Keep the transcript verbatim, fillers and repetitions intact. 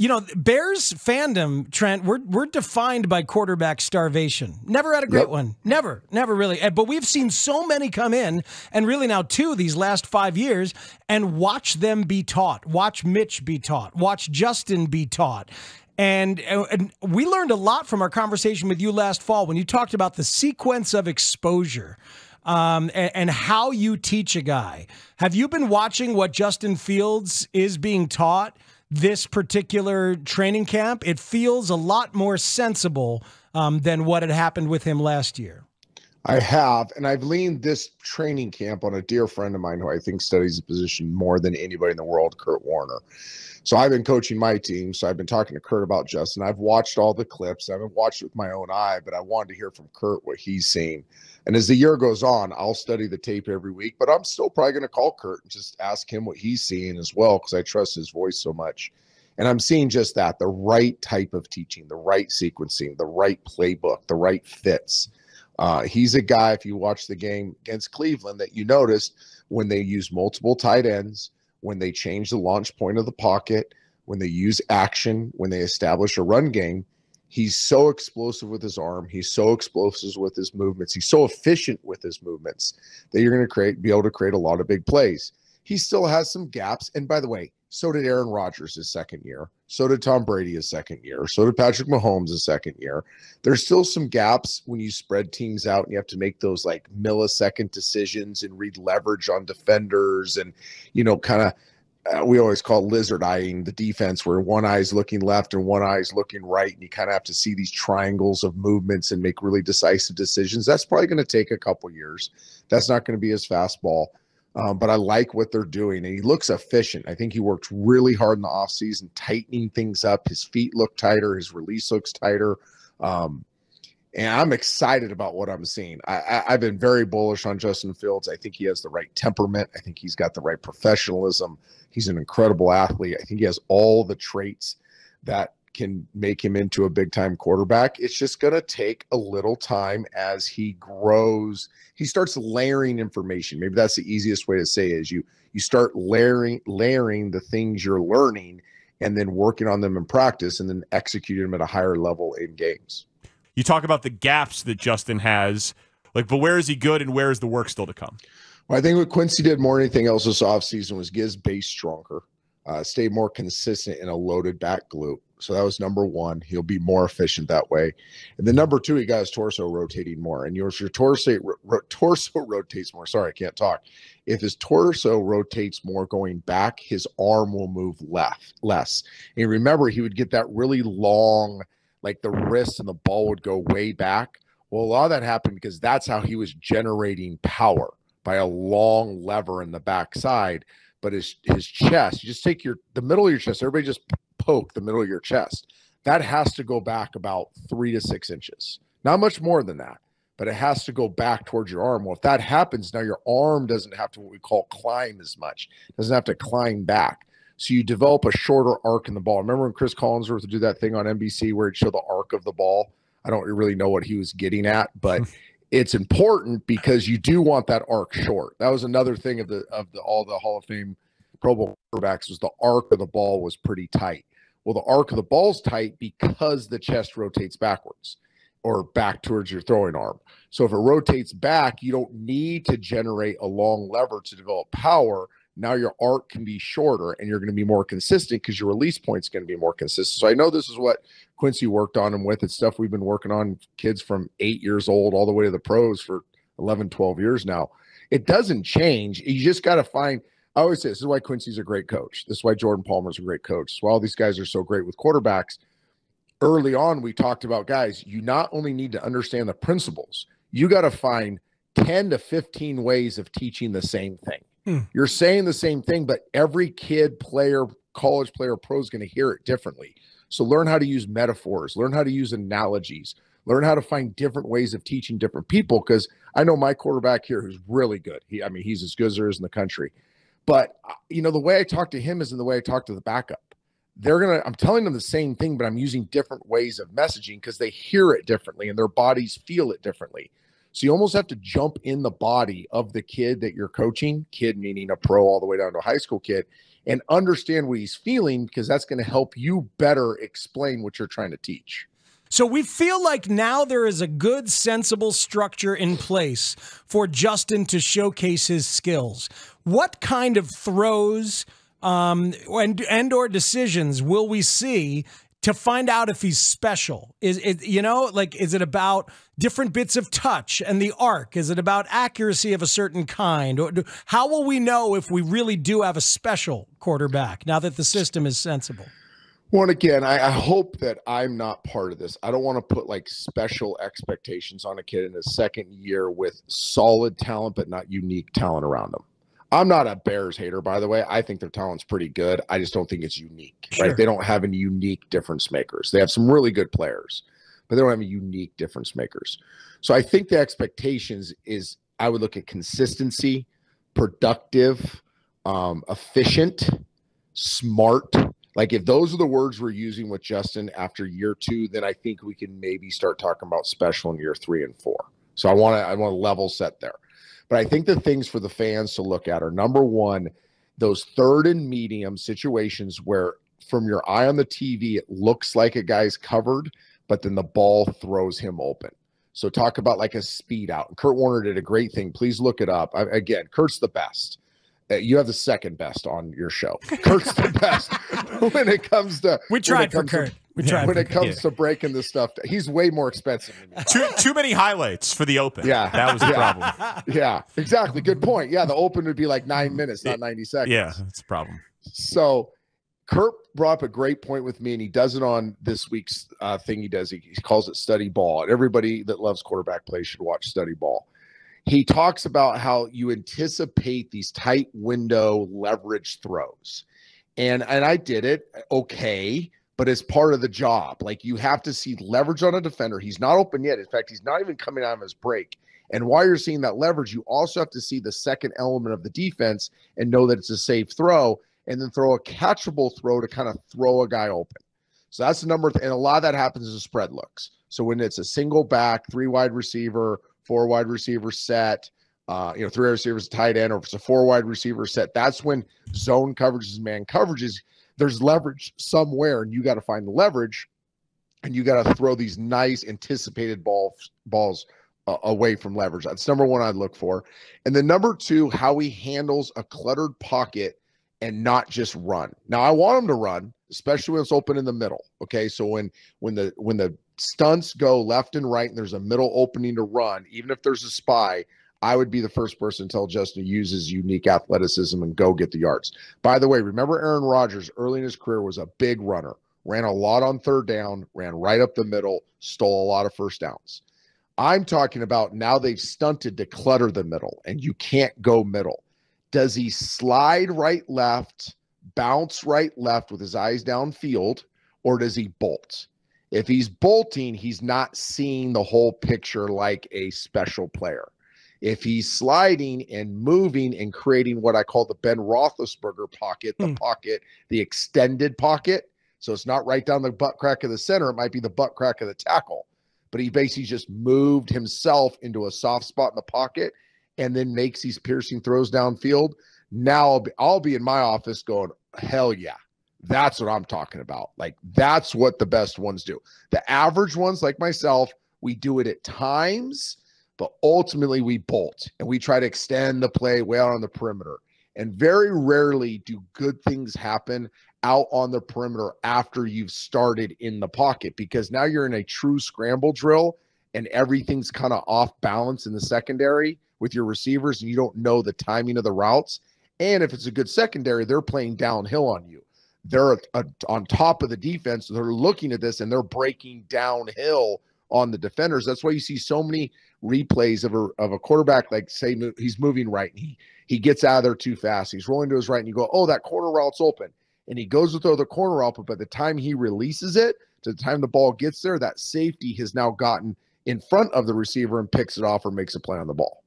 You know, Bears fandom, Trent, we're we're defined by quarterback starvation. Never had a great yep. one. Never, never really. But we've seen so many come in, and really now two these last five years, and watch them be taught. Watch Mitch be taught. Watch Justin be taught. And, and we learned a lot from our conversation with you last fall when you talked about the sequence of exposure. Um, and, and how you teach a guy. Have you been watching what Justin Fields is being taught this particular training camp? It feels a lot more sensible um, than what had happened with him last year. I have, and I've leaned this training camp on a dear friend of mine who I think studies the position more than anybody in the world, Kurt Warner. So I've been coaching my team, so I've been talking to Kurt about Justin. I've watched all the clips. I haven't watched with my own eye, but I wanted to hear from Kurt what he's seen. And as the year goes on, I'll study the tape every week, but I'm still probably going to call Kurt and just ask him what he's seeing as well because I trust his voice so much. And I'm seeing just that, the right type of teaching, the right sequencing, the right playbook, the right fits. Uh, he's a guy, if you watch the game against Cleveland, that you noticed when they use multiple tight ends, when they change the launch point of the pocket, when they use action, when they establish a run game, he's so explosive with his arm. He's so explosive with his movements. He's so efficient with his movements that you're going to create, be able to create a lot of big plays. He still has some gaps. And by the way, so did Aaron Rodgers his second year. So did Tom Brady his second year. So did Patrick Mahomes his second year. There's still some gaps when you spread teams out and you have to make those like millisecond decisions and read leverage on defenders and, you know, kind of uh, we always call lizard eyeing the defense where one eye is looking left and one eye is looking right. And you kind of have to see these triangles of movements and make really decisive decisions. That's probably going to take a couple years. That's not going to be his fastball. Um, but I like what they're doing, and he looks efficient. I think he worked really hard in the offseason, tightening things up. His feet look tighter. His release looks tighter. Um, and I'm excited about what I'm seeing. I, I, I've been very bullish on Justin Fields. I think he has the right temperament. I think he's got the right professionalism. He's an incredible athlete. I think he has all the traits that can make him into a big-time quarterback. It's just going to take a little time as he grows. He starts layering information. Maybe that's the easiest way to say it, is you you start layering layering the things you're learning and then working on them in practice and then executing them at a higher level in games. You talk about the gaps that Justin has, like, but where is he good and where is the work still to come? Well, I think what Quincy did more than anything else this offseason was get his base stronger, uh, stay more consistent in a loaded back group. So that was number one. He'll be more efficient that way. And then number two, he got his torso rotating more. And if your torso, ro torso rotates more, sorry, I can't talk. If his torso rotates more going back, his arm will move left, less. And remember, he would get that really long, like the wrist and the ball would go way back. Well, a lot of that happened because that's how he was generating power, by a long lever in the backside. But his, his chest, you just take your the middle of your chest, everybody just poke the middle of your chest. That has to go back about three to six inches. Not much more than that, but it has to go back towards your arm. Well, if that happens, now your arm doesn't have to what we call climb as much. It doesn't have to climb back. So you develop a shorter arc in the ball. Remember when Chris Collinsworth would do that thing on N B C where it showed the arc of the ball? I don't really know what he was getting at, but it's important because you do want that arc short. That was another thing of the of the all the Hall of Fame Pro Bowl quarterbacks, was the arc of the ball was pretty tight. Well, the arc of the ball's tight because the chest rotates backwards or back towards your throwing arm. So if it rotates back, you don't need to generate a long lever to develop power. Now your arc can be shorter and you're going to be more consistent because your release point's going to be more consistent. So I know this is what Quincy worked on him with. It's stuff we've been working on kids from eight years old all the way to the pros for eleven, twelve years now. It doesn't change. You just got to find – I always say this is why Quincy's a great coach. This is why Jordan Palmer's a great coach. So all these guys are so great with quarterbacks. Early on, we talked about, guys, you not only need to understand the principles, you got to find ten to fifteen ways of teaching the same thing. Mm. You're saying the same thing, but every kid, player, college player, pro is going to hear it differently. So learn how to use metaphors. Learn how to use analogies. Learn how to find different ways of teaching different people, because I know my quarterback here who's really good. He, I mean, he's as good as there is in the country. But, you know, the way I talk to him is in the way I talk to the backup. They're going to, I'm telling them the same thing, but I'm using different ways of messaging because they hear it differently and their bodies feel it differently. So you almost have to jump in the body of the kid that you're coaching, kid meaning a pro all the way down to a high school kid, and understand what he's feeling, because that's going to help you better explain what you're trying to teach. So we feel like now there is a good, sensible structure in place for Justin to showcase his skills. What kind of throws um, and, and or decisions will we see to find out if he's special? Is it, you know, like, is it about different bits of touch and the arc? Is it about accuracy of a certain kind? Or do, how will we know if we really do have a special quarterback now that the system is sensible? Well, and again, I, I hope that I'm not part of this. I don't want to put like special expectations on a kid in his second year with solid talent, but not unique talent around him. I'm not a Bears hater, by the way. I think their talent's pretty good. I just don't think it's unique, sure. right? They don't have any unique difference makers. They have some really good players, but they don't have any unique difference makers. So I think the expectations is I would look at consistency, productive, um, efficient, smart. Like, if those are the words we're using with Justin after year two, then I think we can maybe start talking about special in year three and four. So I want to I want to level set there. But I think the things for the fans to look at are, number one, those third and medium situations where from your eye on the T V, it looks like a guy's covered, but then the ball throws him open. So talk about like a speed out. Kurt Warner did a great thing. Please look it up. I, again, Kurt's the best. You have the second best on your show. Kurt's the best when it comes to. We tried for Kurt. To, we tried when it comes Kurt. to breaking this stuff. He's way more expensive than me. Too, too many highlights for the open. Yeah, that was the yeah. problem. Yeah, exactly. Good point. Yeah, the open would be like nine minutes, not ninety seconds. Yeah, that's a problem. So Kurt brought up a great point with me, and he does it on this week's uh, thing. He does. He, he calls it Study Ball. And everybody that loves quarterback play should watch Study Ball. He talks about how you anticipate these tight window leverage throws. And, and I did it, okay, but it's part of the job. Like, you have to see leverage on a defender. He's not open yet. In fact, he's not even coming out of his break. And while you're seeing that leverage, you also have to see the second element of the defense and know that it's a safe throw, and then throw a catchable throw to kind of throw a guy open. So that's the number. And a lot of that happens in spread looks. So when it's a single back, three wide receiver, four wide receiver set, uh, you know, three receivers, tight end, or if it's a four wide receiver set, that's when zone coverages, man coverages, there's leverage somewhere, and you got to find the leverage, and you got to throw these nice anticipated ball, balls uh, away from leverage. That's number one I'd look for. And then number two, how he handles a cluttered pocket and not just run. Now, I want him to run, especially when it's open in the middle, okay? So when when the when the stunts go left and right and there's a middle opening to run, even if there's a spy, I would be the first person to tell Justin to use his unique athleticism and go get the yards. By the way, remember Aaron Rodgers early in his career was a big runner, ran a lot on third down, ran right up the middle, stole a lot of first downs. I'm talking about now they've stunted to clutter the middle, and you can't go middle. Does he slide right, left, bounce right, left with his eyes downfield, or does he bolt? If he's bolting, he's not seeing the whole picture like a special player. If he's sliding and moving and creating what I call the Ben Roethlisberger pocket, the mm. pocket, the extended pocket, so it's not right down the butt crack of the center, it might be the butt crack of the tackle, but he basically just moved himself into a soft spot in the pocket and then makes these piercing throws downfield. Now I'll be, I'll be in my office going, hell yeah. That's what I'm talking about. Like, that's what the best ones do. The average ones, like myself, we do it at times, but ultimately we bolt and we try to extend the play way out on the perimeter. And very rarely do good things happen out on the perimeter after you've started in the pocket, because now you're in a true scramble drill and everything's kind of off balance in the secondary with your receivers, and you don't know the timing of the routes. And if it's a good secondary, they're playing downhill on you. They're uh, on top of the defense. They're looking at this, and they're breaking downhill on the defenders. That's why you see so many replays of a, of a quarterback, like, say, mo he's moving right, and he, he gets out of there too fast. He's rolling to his right, and you go, oh, that corner route's open. And he goes to throw the corner route, but by the time he releases it, to the time the ball gets there, that safety has now gotten in front of the receiver and picks it off or makes a play on the ball.